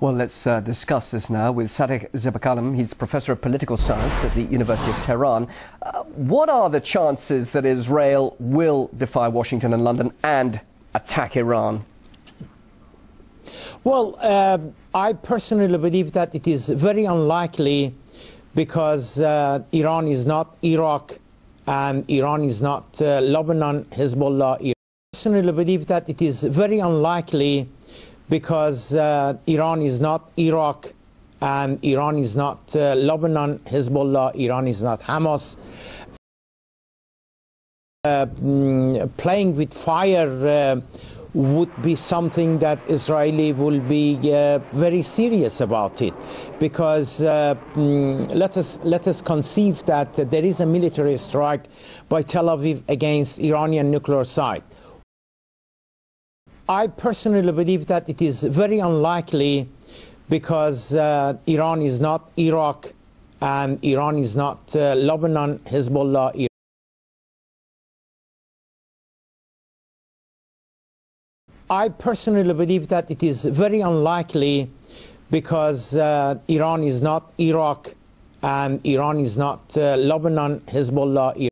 Well, let's discuss this now with Sadeq Zebakalam. He's Professor of Political Science at the University of Tehran. What are the chances that Israel will defy Washington and London and attack Iran? Well, I personally believe that it is very unlikely because Iran is not Iraq and Iran is not Lebanon, Hezbollah. I personally believe that it is very unlikely because Iran is not Iraq and Iran is not Lebanon, Hezbollah, Iran is not Hamas. Playing with fire would be something that Israeli will be very serious about it, because let us conceive that there is a military strike by Tel Aviv against Iranian nuclear site. I personally believe that it is very unlikely because Iran is not Iraq and Iran is not Lebanon, Hezbollah, Iran. I personally believe that it is very unlikely because Iran is not Iraq and Iran is not Lebanon, Hezbollah, Iran.